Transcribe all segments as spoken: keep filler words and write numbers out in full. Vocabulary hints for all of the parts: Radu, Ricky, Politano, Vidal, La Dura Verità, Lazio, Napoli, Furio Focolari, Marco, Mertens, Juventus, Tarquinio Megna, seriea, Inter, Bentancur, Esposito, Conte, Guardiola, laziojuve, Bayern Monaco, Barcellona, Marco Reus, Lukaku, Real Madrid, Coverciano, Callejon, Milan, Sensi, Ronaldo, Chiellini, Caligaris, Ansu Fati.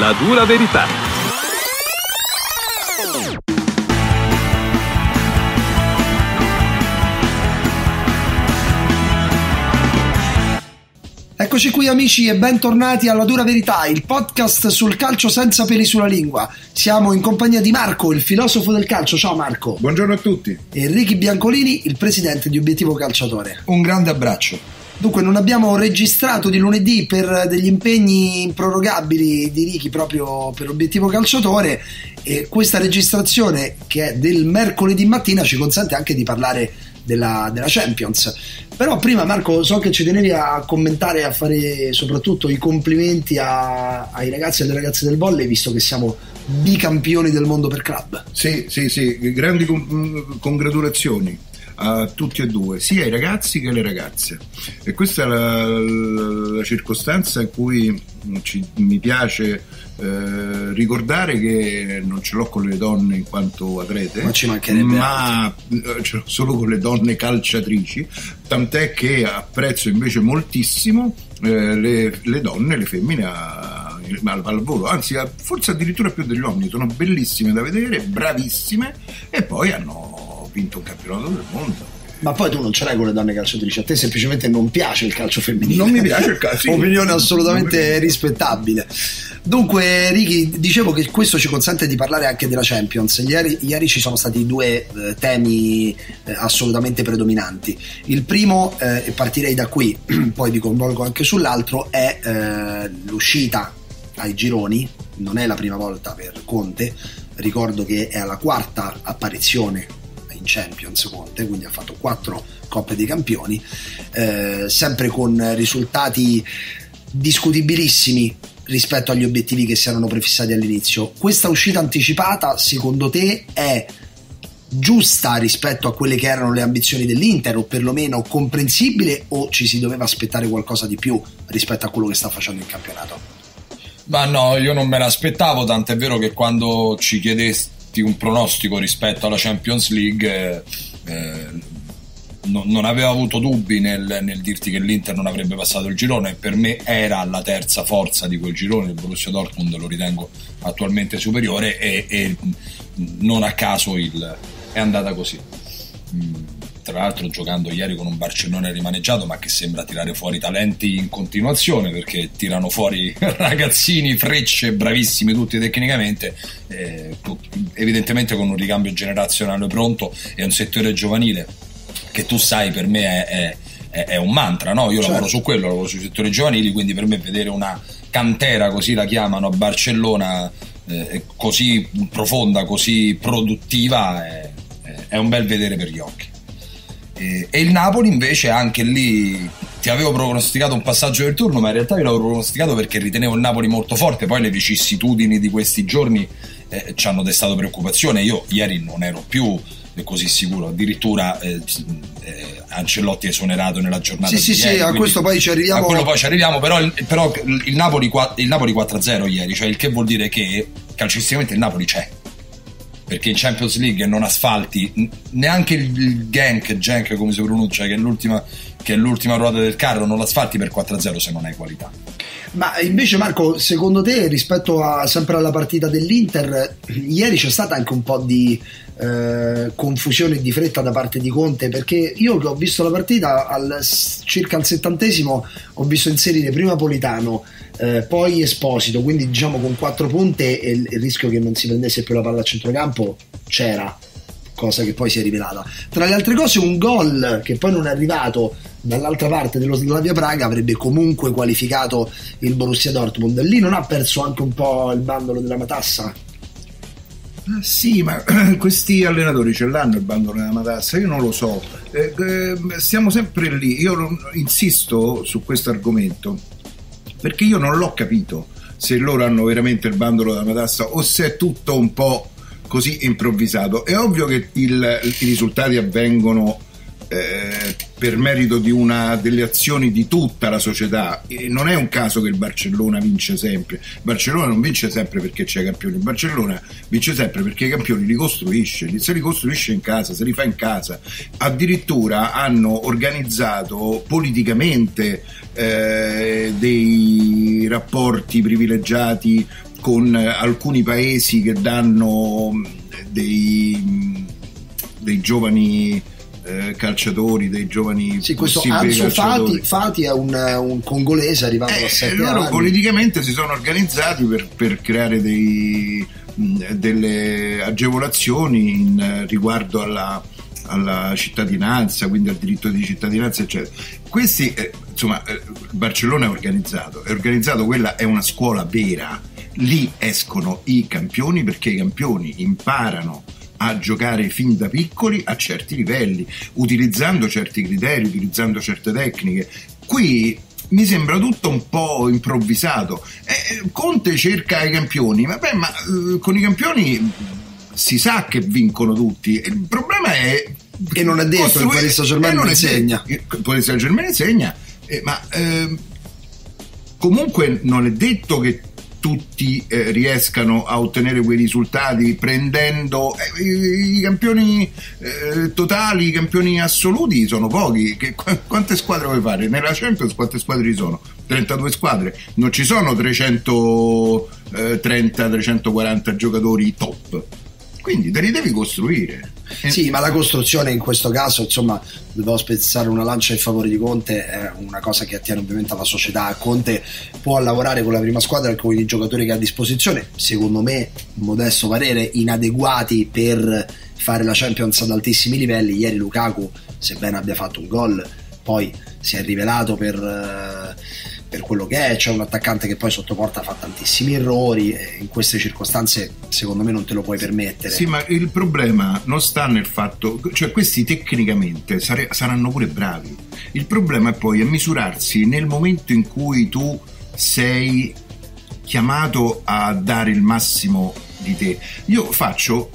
La dura verità. Eccoci qui amici e bentornati alla Dura Verità, il podcast sul calcio senza peli sulla lingua. Siamo in compagnia di Marco, il filosofo del calcio. Ciao Marco. Buongiorno a tutti. E Ricky Biancolini, il presidente di Obiettivo Calciatore. Un grande abbraccio. Dunque non abbiamo registrato di lunedì per degli impegni improrogabili di Ricky proprio per Obiettivo Calciatore, e questa registrazione, che è del mercoledì mattina, ci consente anche di parlare della, della Champions. Però prima Marco, so che ci tenevi a commentare e a fare soprattutto i complimenti a, ai ragazzi e alle ragazze del volley, visto che siamo bicampioni del mondo per club. Sì, sì, sì, grandi con- congratulazioni a tutti e due, sia ai ragazzi che alle ragazze, e questa è la, la, la circostanza in cui ci, mi piace eh, ricordare che non ce l'ho con le donne in quanto atlete, ma ci mancherebbe, ma altro. Ce l'ho solo con le donne calciatrici, tant'è che apprezzo invece moltissimo eh, le, le donne, le femmine al, al volo, anzi forse addirittura più degli uomini, sono bellissime da vedere, bravissime, e poi hanno vinto un campionato del mondo. Ma poi tu non ce l'hai con le donne calciatrici, a te semplicemente non piace il calcio femminile. Non mi piace il calcio, sì. Opinione assolutamente rispettabile. Dunque Ricky, dicevo che questo ci consente di parlare anche della Champions. Ieri, ieri ci sono stati due eh, temi eh, assolutamente predominanti. Il primo, eh, e partirei da qui, poi vi coinvolgo anche sull'altro, è eh, l'uscita ai gironi. Non è la prima volta per Conte, ricordo che è alla quarta apparizione in Champions Conte, quindi ha fatto quattro Coppe dei Campioni, eh, sempre con risultati discutibilissimi rispetto agli obiettivi che si erano prefissati all'inizio. Questa uscita anticipata, secondo te, è giusta rispetto a quelle che erano le ambizioni dell'Inter, o perlomeno comprensibile, o ci si doveva aspettare qualcosa di più rispetto a quello che sta facendo il campionato? Ma no, io non me l'aspettavo, tant'è vero che quando ci chiedesti un pronostico rispetto alla Champions League eh, non, non aveva avuto dubbi nel, nel dirti che l'Inter non avrebbe passato il girone. Per me era la terza forza di quel girone, il Borussia Dortmund lo ritengo attualmente superiore, e, e non a caso il, è andata così, tra l'altro giocando ieri con un Barcellona rimaneggiato ma che sembra tirare fuori talenti in continuazione, perché tirano fuori ragazzini, frecce, bravissimi tutti tecnicamente, eh, evidentemente con un ricambio generazionale pronto, e un settore giovanile che tu sai per me è, è, è un mantra, no? Io certo. lavoro su quello, lavoro sui settori giovanili, quindi per me vedere una cantera, così la chiamano a Barcellona, eh, così profonda, così produttiva, è, è un bel vedere per gli occhi. E il Napoli invece, anche lì ti avevo pronosticato un passaggio del turno, ma in realtà io l'avevo pronosticato perché ritenevo il Napoli molto forte, poi le vicissitudini di questi giorni eh, ci hanno destato preoccupazione. Io ieri non ero più così sicuro, addirittura eh, eh, Ancelotti è esonerato nella giornata sì, di sì, ieri, sì, a questo poi ci arriviamo, a quello poi ci arriviamo, però, il, però il, Napoli, il Napoli quattro a zero ieri, cioè il che vuol dire che calcisticamente il Napoli c'è, perché in Champions League non asfalti neanche il Genk, Genk come si pronuncia, che è l'ultima, che è l'ultima ruota del carro, non l'asfalti per quattro a zero se non hai qualità. Ma invece Marco, secondo te, rispetto a, sempre alla partita dell'Inter, ieri c'è stata anche un po' di eh, confusione e di fretta da parte di Conte, perché io che ho visto la partita al, circa al settantesimo ho visto inserire prima Politano, Eh, poi Esposito, quindi diciamo con quattro punte e il, il rischio che non si prendesse più la palla a centrocampo c'era, cosa che poi si è rivelata. Tra le altre cose, un gol che poi non è arrivato dall'altra parte dello Slavia Praga avrebbe comunque qualificato il Borussia Dortmund. Lì non ha perso anche un po' il bandolo della matassa? Ah, sì, ma questi allenatori ce l'hanno il bandolo della matassa, io non lo so, eh, eh, siamo sempre lì. Io non, insisto su questo argomento perché io non l'ho capito se loro hanno veramente il bandolo della matassa o se è tutto un po' così improvvisato. È ovvio che il, i risultati avvengono eh, per merito di una delle azioni di tutta la società, e non è un caso che il Barcellona vince sempre. Il Barcellona non vince sempre perché c'è i campioni, il Barcellona vince sempre perché i campioni li costruisce, se li costruisce in casa, se li fa in casa. Addirittura hanno organizzato politicamente Eh, dei rapporti privilegiati con alcuni paesi che danno dei, dei giovani eh, calciatori, dei giovani sì, questo Ansu Fati, Fati è un, un congolese arrivato eh, a sette loro anni. Politicamente si sono organizzati per, per creare dei, mh, delle agevolazioni in, riguardo alla, alla cittadinanza, quindi al diritto di cittadinanza, eccetera. Questi, eh, insomma, eh, Barcellona è organizzato, è organizzato, quella è una scuola vera. Lì escono i campioni, perché i campioni imparano a giocare fin da piccoli a certi livelli, utilizzando certi criteri, utilizzando certe tecniche. Qui mi sembra tutto un po' improvvisato. Eh, Conte cerca i campioni, vabbè, ma eh, con i campioni si sa che vincono tutti. Il problema è che non è detto che il Paris Saint-Germain insegna. Il Paris Saint-Germain insegna, eh, ma eh, comunque non è detto che tutti eh, riescano a ottenere quei risultati prendendo eh, i campioni eh, totali, i campioni assoluti sono pochi. Che, qu- quante squadre vuoi fare? Nella Champions quante squadre ci sono? trentadue squadre, non ci sono trecentotrenta trecentoquaranta giocatori top, quindi te li devi costruire. Sì, ma la costruzione in questo caso, insomma, dobbiamo spezzare una lancia in favore di Conte, è una cosa che attiene ovviamente alla società. Conte può lavorare con la prima squadra e con i giocatori che ha a disposizione, secondo me, modesto parere, inadeguati per fare la Champions ad altissimi livelli. Ieri Lukaku, sebbene abbia fatto un gol, poi si è rivelato per... per quello che è, c'è cioè un attaccante che poi sotto porta fa tantissimi errori, e in queste circostanze secondo me non te lo puoi permettere. Sì, ma il problema non sta nel fatto, cioè questi tecnicamente sare, saranno pure bravi, il problema è poi a misurarsi nel momento in cui tu sei chiamato a dare il massimo di te. Io faccio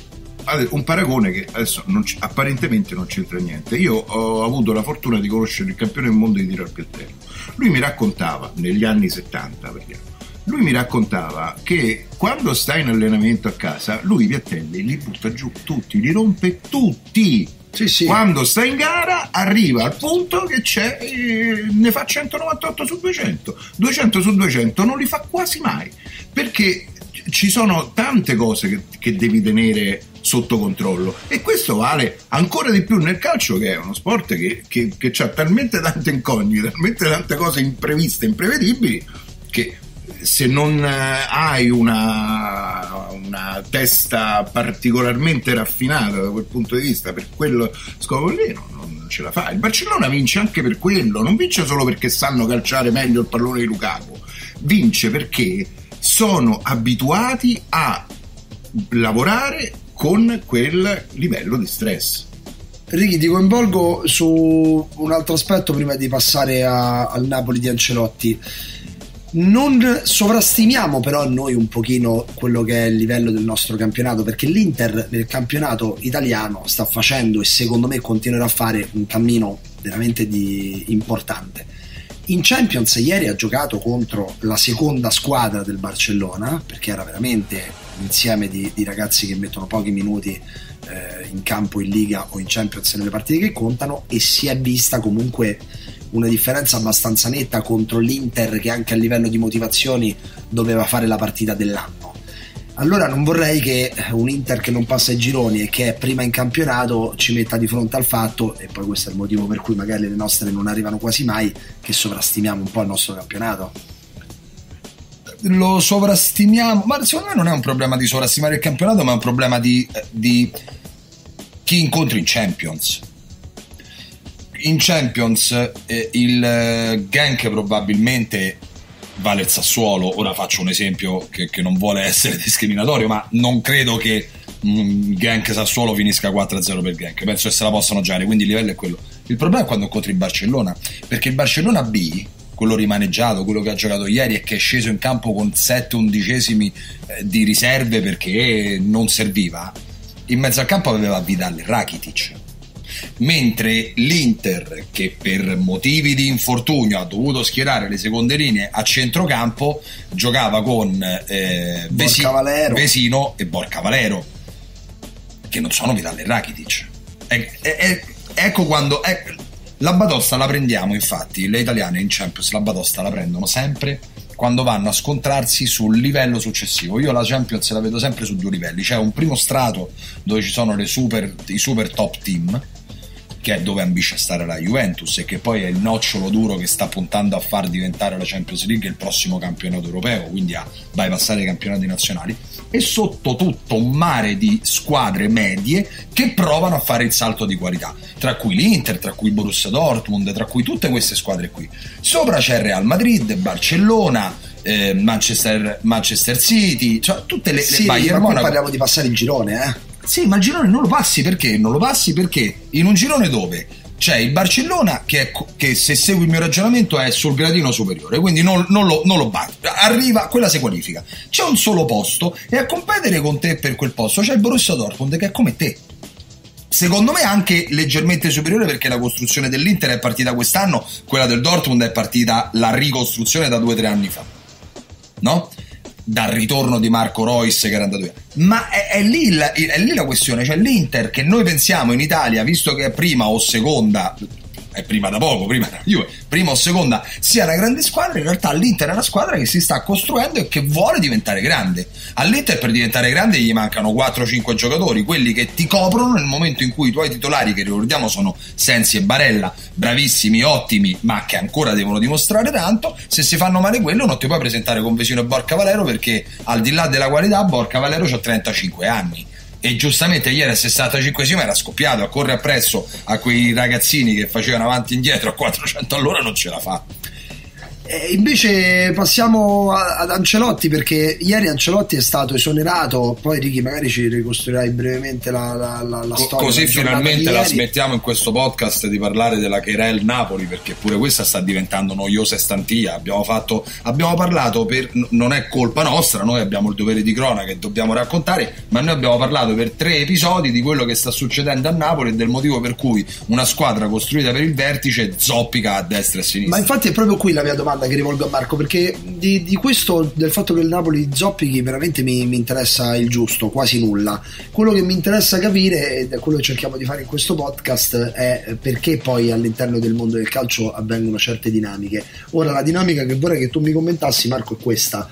un paragone che adesso non c- apparentemente non c'entra niente. Io ho avuto la fortuna di conoscere il campione del mondo di tiro al piattello. Lui mi raccontava, negli anni settanta, perché lui mi raccontava che quando sta in allenamento a casa lui i piattelli li butta giù tutti, li rompe tutti. Sì, sì. Quando sta in gara arriva al punto che c'è eh, ne fa centonovantotto su duecento, duecento su duecento non li fa quasi mai, perché ci sono tante cose che, che devi tenere sotto controllo, e questo vale ancora di più nel calcio, che è uno sport che, che, che c'ha talmente tante incognite, talmente tante cose impreviste, imprevedibili, che se non hai una, una testa particolarmente raffinata da quel punto di vista, per quello scopo lì non, non ce la fai. Il Barcellona vince anche per quello, non vince solo perché sanno calciare meglio il pallone di Lukaku, vince perché sono abituati a lavorare con quel livello di stress. Ricky, ti coinvolgo su un altro aspetto prima di passare a, al Napoli di Ancelotti. Non sovrastimiamo però noi un pochino quello che è il livello del nostro campionato, perché l'Inter nel campionato italiano sta facendo, e secondo me continuerà a fare, un cammino veramente di, importante. In Champions ieri ha giocato contro la seconda squadra del Barcellona, perché era veramente un insieme di, di ragazzi che mettono pochi minuti eh, in campo in Liga o in Champions nelle partite che contano, e si è vista comunque una differenza abbastanza netta contro l'Inter, che anche a livello di motivazioni doveva fare la partita dell'anno. Allora non vorrei che un Inter che non passa i gironi e che è prima in campionato ci metta di fronte al fatto, e poi questo è il motivo per cui magari le nostre non arrivano quasi mai, che sovrastimiamo un po' il nostro campionato. Lo sovrastimiamo, ma secondo me non è un problema di sovrastimare il campionato, ma è un problema di, di chi incontri in Champions. In Champions eh, il eh, Genk probabilmente vale il Sassuolo. Ora faccio un esempio che, che non vuole essere discriminatorio, ma non credo che mh, Genk Sassuolo finisca quattro a zero per Genk, penso che se la possano giocare, quindi il livello è quello. Il problema è quando incontri il Barcellona, perché il Barcellona B, quello rimaneggiato, quello che ha giocato ieri e che è sceso in campo con sette undicesimi eh, di riserve perché non serviva, in mezzo al campo aveva Vidal e Rakitic, mentre l'Inter, che per motivi di infortunio ha dovuto schierare le seconde linee a centrocampo, giocava con eh, Vesi- Vesino e Borja Valero, che non sono Vidal e Rakitic. E- e- e- ecco quando e- la batosta la prendiamo, infatti le italiane in Champions la batosta la prendono sempre quando vanno a scontrarsi sul livello successivo. Io la Champions la vedo sempre su due livelli: c'è un primo strato dove ci sono le super, i super top team, che è dove ambisce a stare la Juventus e che poi è il nocciolo duro che sta puntando a far diventare la Champions League il prossimo campionato europeo, quindi a bypassare i campionati nazionali, e sotto tutto un mare di squadre medie che provano a fare il salto di qualità, tra cui l'Inter, tra cui Borussia Dortmund, tra cui tutte queste squadre qui. Sopra c'è il Real Madrid, Barcellona, eh, Manchester, Manchester City, cioè tutte le, sì, le Bayern Monaco. Parliamo di passare il girone, eh? Sì, ma il girone non lo passi perché? Non lo passi perché in un girone dove c'è il Barcellona che, è, che se segui il mio ragionamento è sul gradino superiore, quindi non, non lo, non lo batte, arriva, quella si qualifica, c'è un solo posto e a competere con te per quel posto c'è il Borussia Dortmund che è come te, secondo me anche leggermente superiore, perché la costruzione dell'Inter è partita quest'anno, quella del Dortmund è partita la ricostruzione da due o tre anni fa, no? Dal ritorno di Marco Reus che era andato via. Ma è, è, lì la, è lì la questione, cioè l'Inter che noi pensiamo in Italia, visto che è prima o seconda, è prima da poco, prima da Juve, prima o seconda sia una grande squadra, in realtà l'Inter è una squadra che si sta costruendo e che vuole diventare grande. All'Inter per diventare grande gli mancano quattro o cinque giocatori, quelli che ti coprono nel momento in cui i tuoi titolari, che ricordiamo sono Sensi e Barella, bravissimi, ottimi, ma che ancora devono dimostrare tanto, se si fanno male quello non ti puoi presentare con Vesino e Borja Valero, perché al di là della qualità Borja Valero c'ha trentacinque anni e giustamente ieri al sessantacinquesimo era scoppiato a correre appresso a quei ragazzini che facevano avanti e indietro a quattrocento all'ora, non ce la fa. E invece passiamo ad Ancelotti, perché ieri Ancelotti è stato esonerato, poi Ricky magari ci ricostruirai brevemente la, la, la, la storia, così finalmente la smettiamo in questo podcast di parlare della querel Napoli, perché pure questa sta diventando noiosa e stantia. Abbiamo fatto, abbiamo parlato per, non è colpa nostra, noi abbiamo il dovere di cronaca e dobbiamo raccontare, ma noi abbiamo parlato per tre episodi di quello che sta succedendo a Napoli e del motivo per cui una squadra costruita per il vertice zoppica a destra e a sinistra. Ma infatti è proprio qui la mia domanda che rivolgo a Marco, perché di, di questo, del fatto che il Napoli zoppichi, veramente mi, mi interessa il giusto, quasi nulla. Quello che mi interessa capire, ed è quello che cerchiamo di fare in questo podcast, è perché poi all'interno del mondo del calcio avvengono certe dinamiche. Ora la dinamica che vorrei che tu mi commentassi, Marco, è questa: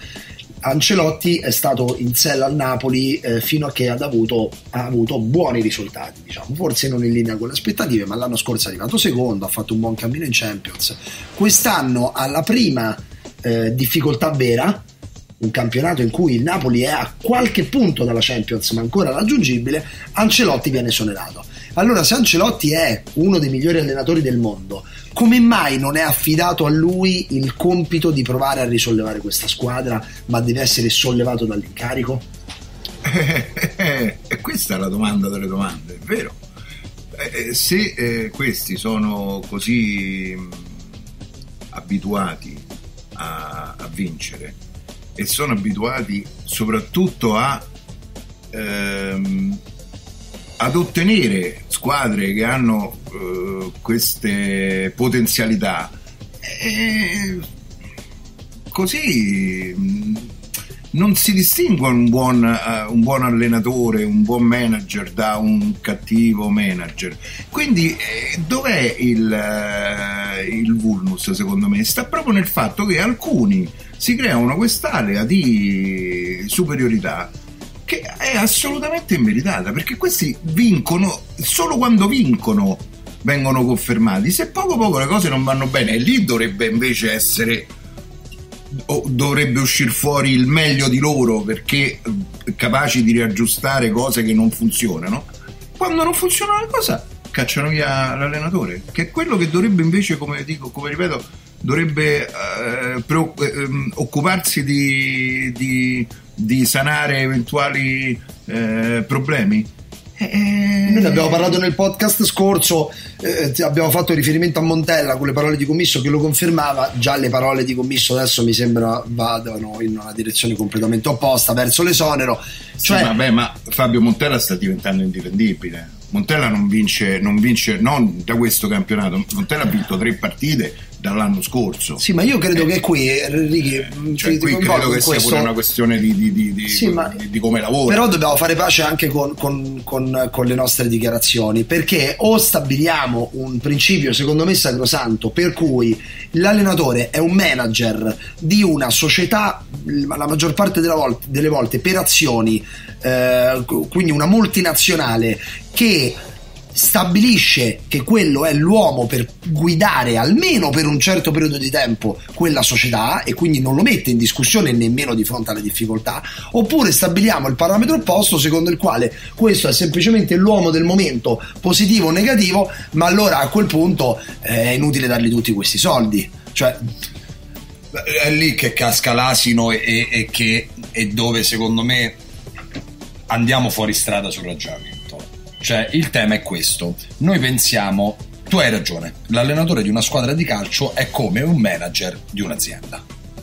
Ancelotti è stato in sella al Napoli eh, fino a che ha avuto, ha avuto buoni risultati, diciamo, forse non in linea con le aspettative, ma l'anno scorso è arrivato secondo, ha fatto un buon cammino in Champions. Quest'anno alla prima eh, difficoltà vera, un campionato in cui il Napoli è a qualche punto dalla Champions ma ancora raggiungibile, Ancelotti viene esonerato. Allora, se Ancelotti è uno dei migliori allenatori del mondo, come mai non è affidato a lui il compito di provare a risollevare questa squadra, ma deve essere sollevato dall'incarico? Eh, eh, eh, questa è la domanda delle domande, è vero. Eh, se eh, questi sono così mh, abituati a, a vincere, e sono abituati soprattutto a ehm, ad ottenere squadre che hanno eh, queste potenzialità, e così mh, non si distingue un buon, uh, un buon allenatore, un buon manager da un cattivo manager. Quindi eh, dov'è il, uh, il vulnus, secondo me? Sta proprio nel fatto che alcuni si creano quest'area di superiorità che è assolutamente immeritata, perché questi vincono solo quando vincono, vengono confermati. Se poco poco le cose non vanno bene, e lì dovrebbe invece essere, o dovrebbe uscire fuori il meglio di loro, perché capaci di riaggiustare cose che non funzionano. Quando non funziona una cosa cacciano via l'allenatore, che è quello che dovrebbe invece, come dico, come ripeto, dovrebbe eh, pro, eh, occuparsi di, di di sanare eventuali eh, problemi. E... noi ne abbiamo parlato nel podcast scorso, eh, abbiamo fatto riferimento a Montella con le parole di Commisso che lo confermava. Già le parole di Commisso adesso mi sembra vadano in una direzione completamente opposta, verso l'esonero, cioè... sì, vabbè, ma Fabio Montella sta diventando indifendibile. Montella non vince, non vince non da questo campionato. Montella ha vinto tre partite dall'anno scorso. Sì, ma io credo eh, che qui, Ricky, cioè, qui credo che questo... sia pure una questione di, di, di, di, sì, ma... di come lavora. Però dobbiamo fare pace anche con, con, con, con le nostre dichiarazioni, perché o stabiliamo un principio, secondo me sacrosanto, per cui l'allenatore è un manager di una società, la maggior parte della volta, delle volte per azioni, eh, quindi una multinazionale che stabilisce che quello è l'uomo per guidare almeno per un certo periodo di tempo quella società, e quindi non lo mette in discussione nemmeno di fronte alle difficoltà, oppure stabiliamo il parametro opposto secondo il quale questo è semplicemente l'uomo del momento, positivo o negativo, ma allora a quel punto è inutile dargli tutti questi soldi. Cioè è lì che casca l'asino, e, e, che, e dove secondo me andiamo fuori strada sul ragionamento. Cioè il tema è questo, noi pensiamo, tu hai ragione, l'allenatore di una squadra di calcio è come un manager di un'azienda,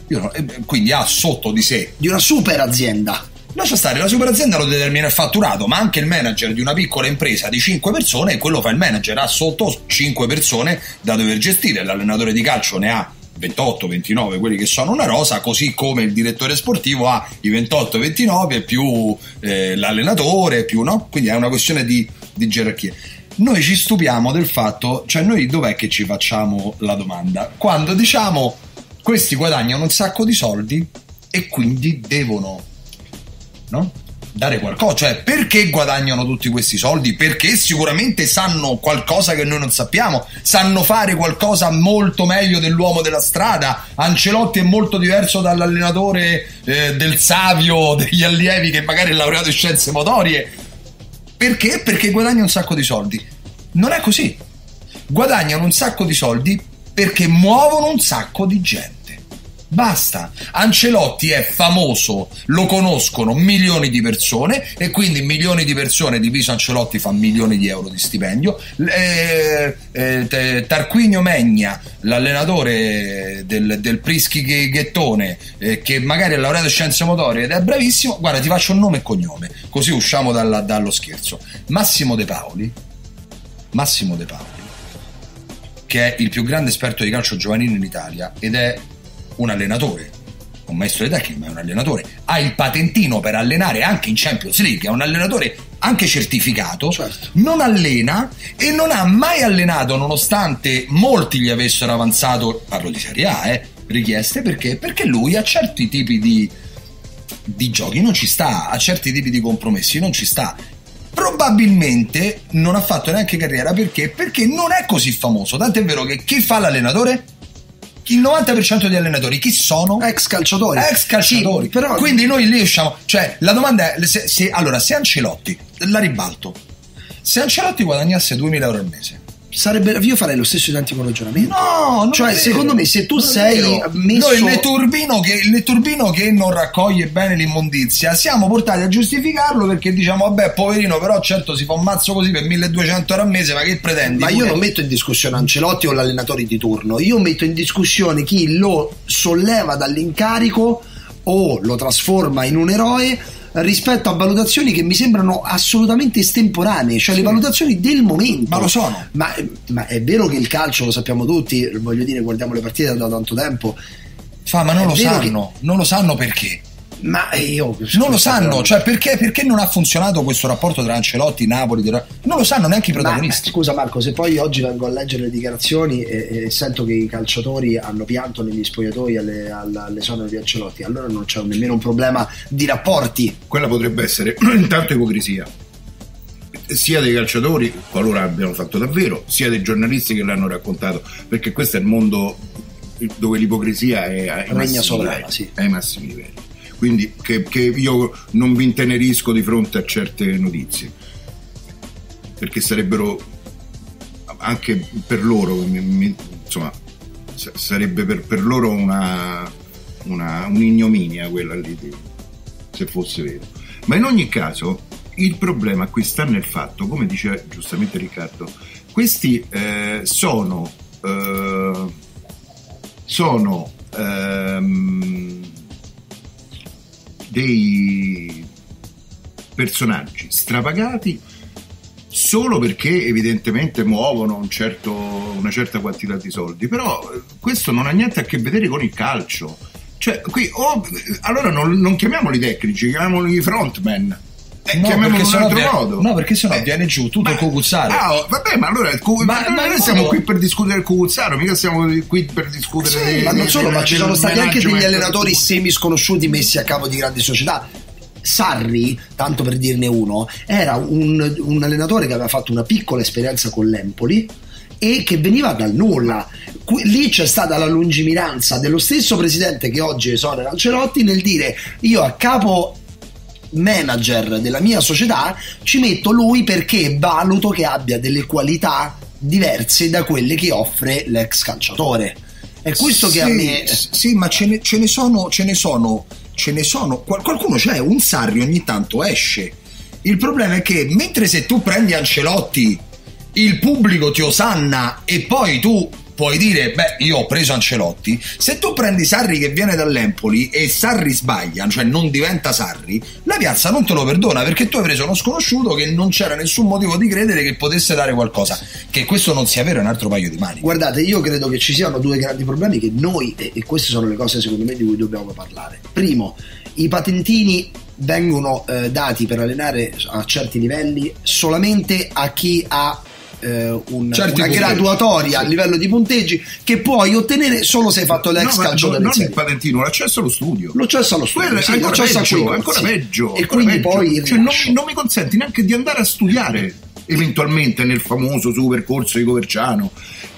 Io, quindi ha sotto di sé, di una super azienda, lascia stare, la super azienda lo determina il fatturato, ma anche il manager di una piccola impresa di cinque persone, e quello fa il manager, ha sotto cinque persone da dover gestire, l'allenatore di calcio ne ha ventotto ventinove, quelli che sono una rosa, così come il direttore sportivo ha i ventotto ventinove più eh, l'allenatore, più, no? Quindi è una questione di, di gerarchia. Noi ci stupiamo del fatto, cioè noi dov'è che ci facciamo la domanda? Quando diciamo questi guadagnano un sacco di soldi e quindi devono, no? Dare qualcosa, cioè perché guadagnano tutti questi soldi? Perché sicuramente sanno qualcosa che noi non sappiamo, sanno fare qualcosa molto meglio dell'uomo della strada. Ancelotti è molto diverso dall'allenatore eh, del Savio, degli allievi, che magari è laureato in scienze motorie. Perché? Perché guadagna un sacco di soldi. Non è così, guadagnano un sacco di soldi perché muovono un sacco di gente. Basta, Ancelotti è famoso, lo conoscono milioni di persone, e quindi milioni di persone diviso Ancelotti fa milioni di euro di stipendio. eh, eh, Tarquinio Megna, l'allenatore del, del Prischi Ghettone, eh, che magari è laureato in scienze motorie ed è bravissimo, guarda, ti faccio un nome e cognome così usciamo dalla, dallo scherzo, Massimo De Paoli Massimo De Paoli, che è il più grande esperto di calcio giovanile in Italia ed è un allenatore, un maestro di tecnica, ma è un allenatore, ha il patentino per allenare anche in Champions League, è un allenatore anche certificato, certo. Non allena e non ha mai allenato, nonostante molti gli avessero avanzato, parlo di Serie A, eh, richieste, perché? Perché lui a certi tipi di, di giochi non ci sta, a certi tipi di compromessi non ci sta. Probabilmente non ha fatto neanche carriera, perché? Perché non è così famoso, tant'è vero che chi fa l'allenatore? Il novanta per cento degli allenatori chi sono? Ex calciatori. Ex calciatori. Sì, però... Quindi noi lì usciamo. Cioè, la domanda è: se, se, allora, se Ancelotti, la ribalto, se Ancelotti guadagnasse duemila euro al mese, sarebbe, io farei lo stesso identico ragionamento. No, non cioè, secondo me, se tu non sei messo... Noi le turbino, che, le turbino che non raccoglie bene l'immondizia, siamo portati a giustificarlo perché diciamo vabbè, poverino, però certo si fa un mazzo così per milleduecento euro al mese, ma che pretendi? Ma io non metto in discussione Ancelotti o l'allenatore di turno, io metto in discussione chi lo solleva dall'incarico o lo trasforma in un eroe rispetto a valutazioni che mi sembrano assolutamente estemporanee, cioè sì, le valutazioni del momento. Ma lo sono. Ma, ma è vero che il calcio, lo sappiamo tutti, voglio dire, guardiamo le partite da tanto tempo. Fa, ma non è lo sanno, che... non lo sanno perché. Ma io non lo sanno, cioè perché, perché non ha funzionato questo rapporto tra Ancelotti, Napoli, tra... non lo sanno neanche i protagonisti. Ma, scusa Marco, se poi oggi vengo a leggere le dichiarazioni e, e sento che i calciatori hanno pianto negli spogliatoi alle, alle sonore di Ancelotti, allora non c'è nemmeno un problema di rapporti. Quella potrebbe essere intanto ipocrisia sia dei calciatori, qualora abbiano fatto davvero, sia dei giornalisti che l'hanno raccontato, perché questo è il mondo dove l'ipocrisia è ai regna sovrana, sì, ai massimi livelli. Quindi che, che io non vi intenerisco di fronte a certe notizie, perché sarebbero anche per loro, mi, mi, insomma, sarebbe per, per loro una, una un'ignominia quella lì, se fosse vero. Ma in ogni caso il problema qui sta nel fatto, come dice giustamente Riccardo, questi eh, sono eh, sono ehm, dei personaggi strapagati solo perché evidentemente muovono un certo, una certa quantità di soldi, però questo non ha niente a che vedere con il calcio. Cioè, qui oh, allora non, non chiamiamoli tecnici, chiamiamoli frontman. Eh, no, perché sennò viene, no, perché sennò eh, viene giù tutto ma, il Cucuzzaro. Ah, vabbè, ma allora il cu- ma, ma ma noi siamo no. qui per discutere il Cucuzzaro, mica siamo qui per discutere. Sì, dei, ma non solo, dei, ma ci sono stati anche degli allenatori semi sconosciuti messi a capo di grandi società. Sarri, tanto per dirne uno, era un, un allenatore che aveva fatto una piccola esperienza con l'Empoli e che veniva dal nulla. Lì c'è stata la lungimiranza dello stesso presidente che oggi esonera Ancelotti nel dire: io a capo manager della mia società ci metto lui perché valuto che abbia delle qualità diverse da quelle che offre l'ex calciatore. È questo sì, che a me sì, ma ce ne, ce ne sono ce ne sono ce ne sono qualcuno c'è, un Sarri ogni tanto esce. Il problema è che mentre se tu prendi Ancelotti il pubblico ti osanna e poi tu puoi dire beh io ho preso Ancelotti, se tu prendi Sarri che viene dall'Empoli e Sarri sbaglia, cioè non diventa Sarri, la piazza non te lo perdona perché tu hai preso uno sconosciuto che non c'era nessun motivo di credere che potesse dare qualcosa. Che questo non sia vero è un altro paio di mani. Guardate, io credo che ci siano due grandi problemi che noi, e queste sono le cose secondo me di cui dobbiamo parlare. Primo, i patentini vengono eh, dati per allenare a certi livelli solamente a chi ha Eh, un, certo una graduatoria a livello di punteggi che puoi ottenere solo se hai fatto l'ex no, calcio non, non il patentino, l'accesso allo studio l'accesso allo studio Quello, sì, ancora, l'accesso peggio, ancora peggio e ancora quindi peggio. Poi cioè, non, non mi consenti neanche di andare a studiare eventualmente nel famoso super corso di Coverciano.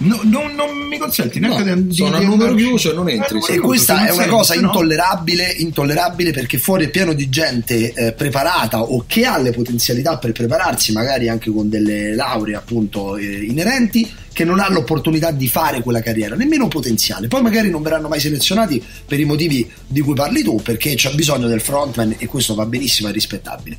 No, non, non mi consenti neanche no, di sono al numero chiuso e non entri. E questa è una cosa intollerabile, no? Intollerabile perché fuori è pieno di gente eh, preparata o che ha le potenzialità per prepararsi, magari anche con delle lauree appunto eh, inerenti, che non ha l'opportunità di fare quella carriera, nemmeno potenziale. Poi magari non verranno mai selezionati per i motivi di cui parli tu, perché c'è bisogno del frontman e questo va benissimo, è rispettabile.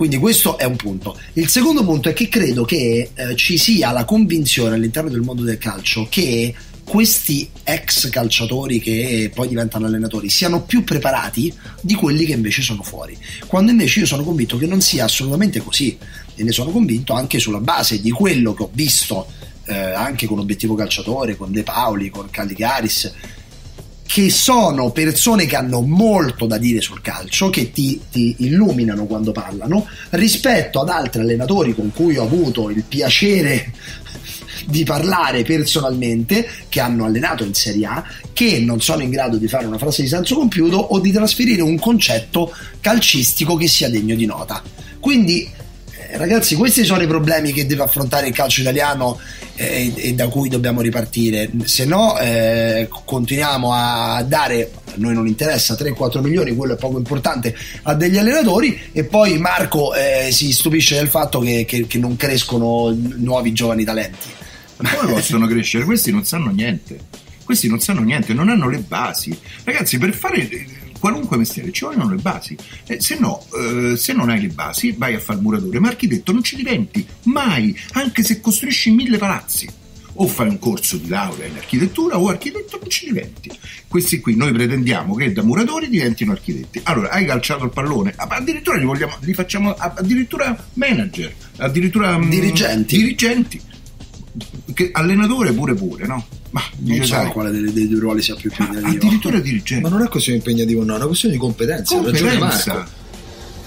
Quindi questo è un punto. Il secondo punto è che credo che eh, ci sia la convinzione all'interno del mondo del calcio che questi ex calciatori che poi diventano allenatori siano più preparati di quelli che invece sono fuori. Quando invece io sono convinto che non sia assolutamente così, e ne sono convinto anche sulla base di quello che ho visto eh, anche con Obiettivo Calciatore, con De Paoli, con Caligaris, che sono persone che hanno molto da dire sul calcio, che ti, ti illuminano quando parlano, rispetto ad altri allenatori con cui ho avuto il piacere di parlare personalmente, che hanno allenato in Serie A, che non sono in grado di fare una frase di senso compiuto o di trasferire un concetto calcistico che sia degno di nota. Quindi ragazzi, questi sono i problemi che deve affrontare il calcio italiano eh, e da cui dobbiamo ripartire, se no eh, continuiamo a dare, a noi non interessa, tre quattro milioni, quello è poco importante, a degli allenatori e poi Marco eh, si stupisce del fatto che, che, che non crescono nuovi giovani talenti. Ma come possono crescere? Questi non sanno niente, questi non sanno niente, non hanno le basi. Ragazzi, per fare qualunque mestiere ci vogliono le basi, eh, se no eh, se non hai le basi vai a far muratore, ma architetto non ci diventi mai, anche se costruisci mille palazzi, o fai un corso di laurea in architettura o architetto non ci diventi. Questi qui noi pretendiamo che da muratori diventino architetti. Allora hai calciato il pallone, addirittura li, vogliamo, li facciamo addirittura manager, addirittura dirigenti, mh, dirigenti. Che allenatore pure pure no? Ma non so quale dei, dei due ruoli sia più impegnativo, addirittura dirigente. Ma non è questione impegnativo, no, è una questione di competenza. Competenza. Ha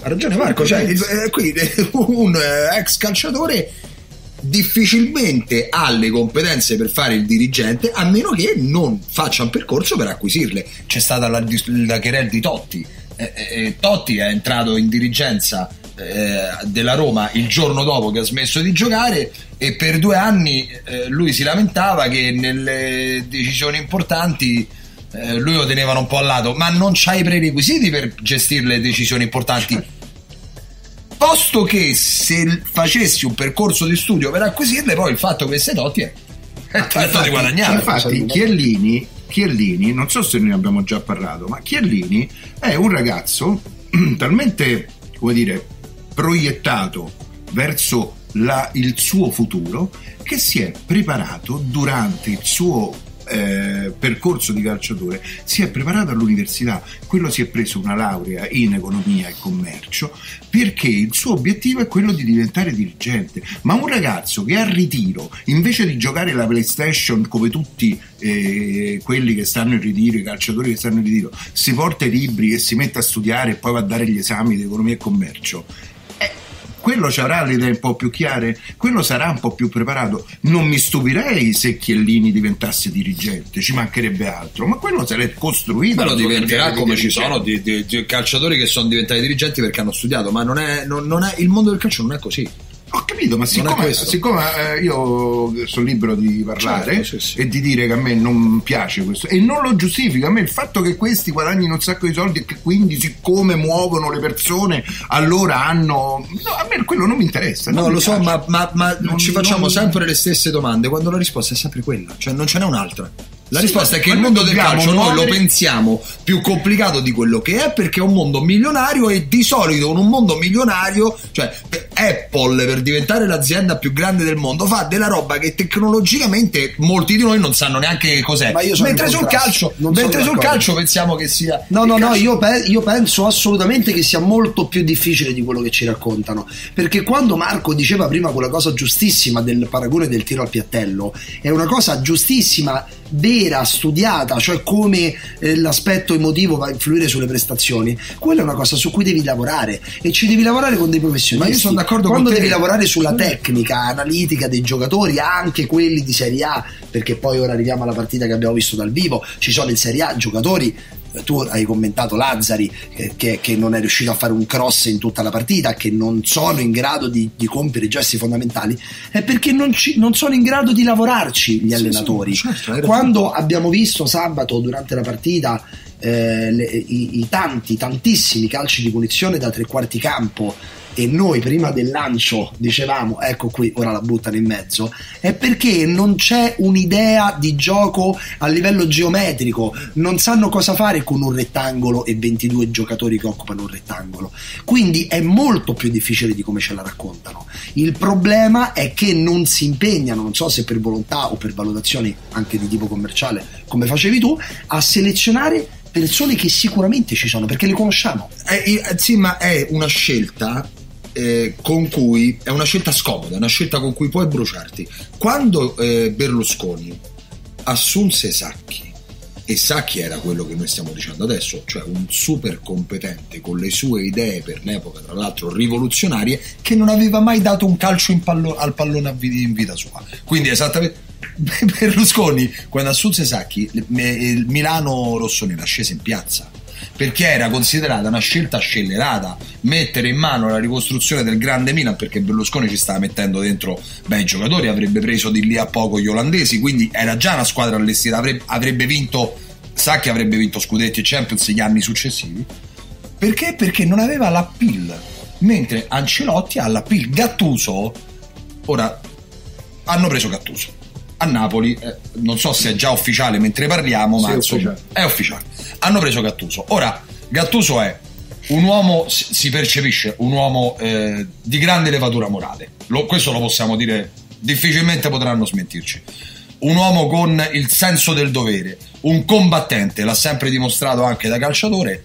ragione Marco. Ha ragione Marco, cioè eh, qui eh, un eh, ex calciatore difficilmente ha le competenze per fare il dirigente a meno che non faccia un percorso per acquisirle. C'è stata la, la querela di Totti. Eh, eh, Totti è entrato in dirigenza della Roma il giorno dopo che ha smesso di giocare e per due anni eh, lui si lamentava che nelle decisioni importanti eh, lui lo tenevano un po' al lato, ma non c'ha i prerequisiti per gestire le decisioni importanti, posto che se facessi un percorso di studio per acquisirle poi il fatto che sei Totti è tanto di guadagnare. Infatti Chiellini, Chiellini non so se ne abbiamo già parlato, ma Chiellini è un ragazzo talmente, come dire, proiettato verso la, il suo futuro, che si è preparato durante il suo eh, percorso di calciatore si è preparato all'università, quello si è preso una laurea in economia e commercio perché il suo obiettivo è quello di diventare dirigente. Ma un ragazzo che al ritiro, invece di giocare la PlayStation come tutti eh, quelli che stanno in ritiro, i calciatori che stanno in ritiro, si porta i libri e si mette a studiare e poi va a dare gli esami di economia e commercio, quello ci avrà le idee un po' più chiare, quello sarà un po' più preparato. Non mi stupirei se Chiellini diventasse dirigente, ci mancherebbe altro, ma quello se l'è costruito. Quello diventerà, come ci sono di, di, di calciatori che sono diventati dirigenti perché hanno studiato, ma non è, non, non è il mondo del calcio, non è così. Ho capito, ma siccome, siccome eh, io sono libero di parlare, certo, sì, sì, e di dire che a me non piace questo e non lo giustifico, a me il fatto che questi guadagnino un sacco di soldi e che quindi siccome muovono le persone allora hanno... No, a me quello non mi interessa. No, mi lo piace. so, ma, ma, ma non, ci facciamo non... sempre le stesse domande quando la risposta è sempre quella, cioè non ce n'è un'altra. La sì, risposta è che il mondo del calcio muovere... noi lo pensiamo più complicato di quello che è perché è un mondo milionario e di solito in un mondo milionario, cioè Apple per diventare l'azienda più grande del mondo fa della roba che tecnologicamente molti di noi non sanno neanche cos'è. Ma io sono mentre sul calcio, mentre sul calcio pensiamo che sia no no calcio. no io, pe- io penso assolutamente che sia molto più difficile di quello che ci raccontano, perché quando Marco diceva prima quella cosa giustissima del paragone del tiro al piattello è una cosa giustissima, vera, studiata, cioè come eh, l'aspetto emotivo va a influire sulle prestazioni. Quella è una cosa su cui devi lavorare e ci devi lavorare con dei professionisti. Ma io sono d'accordo quando con te. Devi lavorare sulla tecnica analitica dei giocatori, anche quelli di Serie A, perché poi ora arriviamo alla partita che abbiamo visto dal vivo, ci sono in Serie A giocatori, tu hai commentato Lazzari che, che non è riuscito a fare un cross in tutta la partita, che non sono in grado di, di compiere i gesti fondamentali, è perché non, ci, non sono in grado di lavorarci gli sì, allenatori sì, certo, quando certo. abbiamo visto sabato durante la partita eh, le, i, i tanti, tantissimi calci di punizione da tre quarti campo e noi prima del lancio dicevamo ecco qui ora la buttano in mezzo, è perché non c'è un'idea di gioco a livello geometrico, non sanno cosa fare con un rettangolo e ventidue giocatori che occupano un rettangolo, quindi è molto più difficile di come ce la raccontano. Il problema è che non si impegnano, non so se per volontà o per valutazioni anche di tipo commerciale come facevi tu, a selezionare persone che sicuramente ci sono perché le conosciamo. Eh, eh, sì, ma è una scelta Eh, con cui è una scelta scomoda, una scelta con cui puoi bruciarti. Quando eh, Berlusconi assunse Sacchi, e Sacchi era quello che noi stiamo dicendo adesso, cioè un super competente con le sue idee per l'epoca tra l'altro rivoluzionarie, che non aveva mai dato un calcio in pallo- al pallone in vita sua, quindi esattamente Berlusconi quando assunse Sacchi il Milano rossonera scese in piazza perché era considerata una scelta scellerata mettere in mano la ricostruzione del grande Milan, perché Berlusconi ci stava mettendo dentro bei giocatori, avrebbe preso di lì a poco gli olandesi, quindi era già una squadra allestita, avrebbe, avrebbe vinto Sacchi avrebbe vinto Scudetti e Champions gli anni successivi, perché? Perché non aveva l'appeal, mentre Ancelotti ha l'appeal. Gattuso, ora hanno preso Gattuso a Napoli, eh, non so se è già ufficiale mentre parliamo, ma sì, insomma, è ufficiale, hanno preso Gattuso. Ora Gattuso è un uomo, si percepisce un uomo eh, di grande levatura morale, lo, questo lo possiamo dire, difficilmente potranno smentirci, un uomo con il senso del dovere, un combattente, l'ha sempre dimostrato anche da calciatore,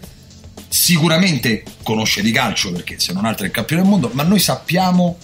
sicuramente conosce di calcio perché se non altro è il campione del mondo, ma noi sappiamo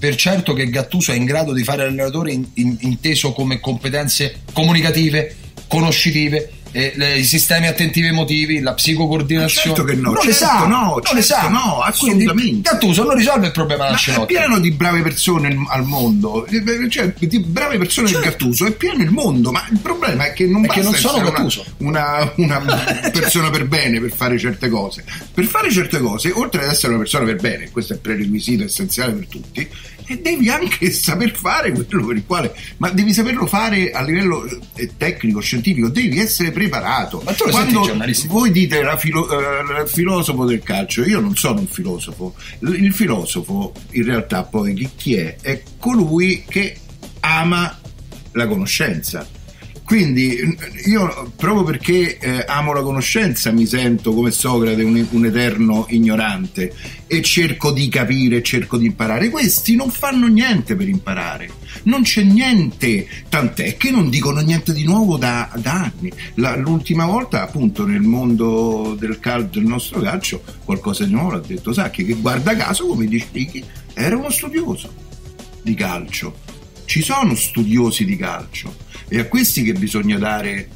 per certo che Gattuso è in grado di fare allenatore in, in, inteso come competenze comunicative, conoscitive, eh, le, i sistemi attentivi emotivi, la psicocoordinazione. Certo che no, non certo le sa, no, non certo le sa. No, assolutamente. Quindi Gattuso non risolve il problema della Ancelotti. È pieno di brave persone al mondo, cioè di brave persone certo. del Gattuso è pieno il mondo, ma il problema è che non è basta che non sono Gattuso una, una, una persona per bene per fare certe cose. Per fare certe cose, oltre ad essere una persona per bene, questo è il prerequisito essenziale per tutti, e devi anche saper fare quello per il quale, ma devi saperlo fare a livello tecnico, scientifico, devi essere preparato. Ma tu lo quando senti, voi dite la filo, eh, filosofo del calcio, io non sono un filosofo, il filosofo in realtà poi chi, chi è? È colui che ama la conoscenza, Quindi io, proprio perché eh, amo la conoscenza, mi sento come Socrate un, un eterno ignorante e cerco di capire, cerco di imparare. Questi non fanno niente per imparare, non c'è niente, tant'è che non dicono niente di nuovo da, da anni. La, l'ultima volta, appunto, nel mondo del calcio, del nostro calcio, qualcosa di nuovo l'ha detto Sacchi, che guarda caso, come dice Ricky, era uno studioso di calcio. Ci sono studiosi di calcio, e a questi che bisogna dare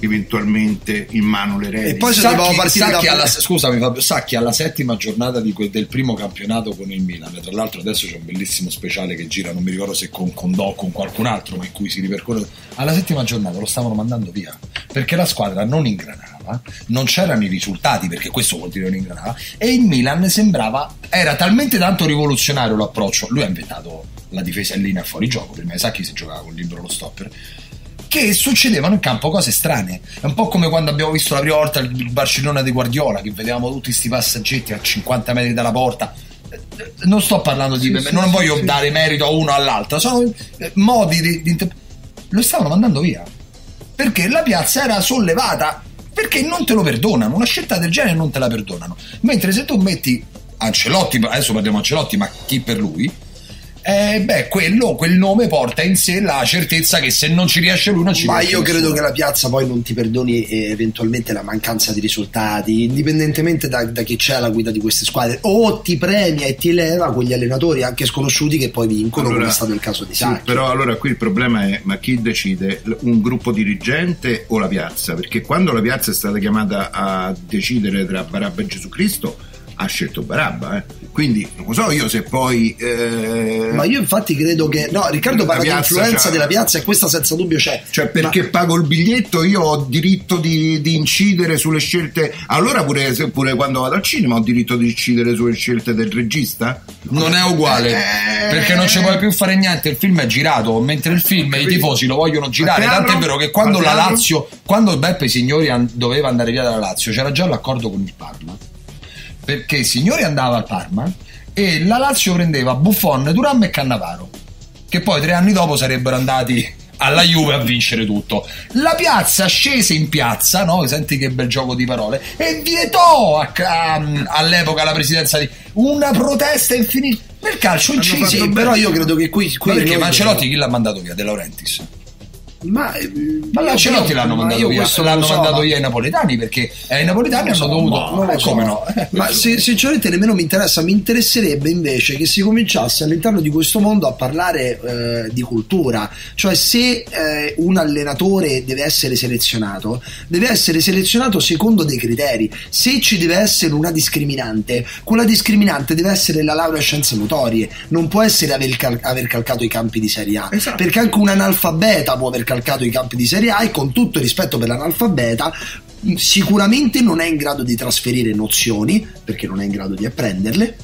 eventualmente in mano l'erede. E poi se dovevamo partire Sacchi alla, scusami Fabio, Sacchi alla settima giornata di que, del primo campionato con il Milan, tra l'altro adesso c'è un bellissimo speciale che gira, non mi ricordo se con Condò o con qualcun altro, ma in cui si ripercorre. Alla settima giornata lo stavano mandando via perché la squadra non ingranava, non c'erano i risultati, perché questo vuol dire non ingranava, e il Milan sembrava, era talmente tanto rivoluzionario l'approccio, lui ha inventato la difesa in linea fuori gioco, prima Sacchi si giocava con il libero lo stopper, che succedevano in campo cose strane. È un po' come quando abbiamo visto la prima volta il Barcellona di Guardiola, che vedevamo tutti questi passaggetti a cinquanta metri dalla porta. Non sto parlando di... Sì, sì, non sì, voglio sì. dare merito a uno all'altro, sono modi di... di lo stavano mandando via, perché la piazza era sollevata, perché non te lo perdonano, una scelta del genere non te la perdonano. Mentre se tu metti Ancelotti, adesso parliamo di Ancelotti, ma chi per lui... Eh beh, quello, quel nome porta in sé la certezza che se non ci riesce lui non ci riesce. Ma io nessuno. credo che la piazza poi non ti perdoni eh, eventualmente la mancanza di risultati, indipendentemente da, da chi c'è alla guida di queste squadre, o ti premia e ti eleva con gli allenatori anche sconosciuti che poi vincono, allora, come è stato il caso di Sacchi. Sì, però allora qui il problema è: ma chi decide, un gruppo dirigente o la piazza? Perché quando la piazza è stata chiamata a decidere tra Barabba e Gesù Cristo, ha scelto Barabba, eh. Quindi non lo so io se poi eh... ma io infatti credo che no, Riccardo parla di influenza della piazza, e questa senza dubbio c'è, cioè perché ma... pago il biglietto, io ho diritto di, di incidere sulle scelte. Allora pure, pure quando vado al cinema ho diritto di incidere sulle scelte del regista, non è uguale eh... perché non ci puoi più fare niente, il film è girato, mentre il film i tifosi lo vogliono girare, tant'è vero che quando la Lazio, quando Beppe Signori an- doveva andare via dalla Lazio, c'era già l'accordo con il Parma, perché Signori andava al Parma e la Lazio prendeva Buffon, Thuram e Cannavaro, che poi tre anni dopo sarebbero andati alla Juve a vincere tutto. La piazza scese in piazza, no? Senti che bel gioco di parole, e vietò a, a, all'epoca la presidenza di una protesta infinita per calcio incisivo. Però io credo che qui, qui ma perché Ancelotti chi l'ha mandato via? De Laurentiis. Ma, ma Ancelotti l'hanno mandato via, l'hanno so, mandato via ma... i napoletani, perché ai napoletani hanno so, dovuto no, eh, so. come no? Ma se, sinceramente nemmeno mi interessa, mi interesserebbe invece che si cominciasse all'interno di questo mondo a parlare eh, di cultura, cioè se eh, un allenatore deve essere selezionato, deve essere selezionato secondo dei criteri. Se ci deve essere una discriminante, quella discriminante deve essere la laurea in scienze motorie, non può essere aver, cal- aver calcato i campi di Serie A, esatto. Perché anche un analfabeta può aver calcato i campi di Serie A, e con tutto il rispetto per l'analfabeta sicuramente non è in grado di trasferire nozioni, perché non è in grado di apprenderle,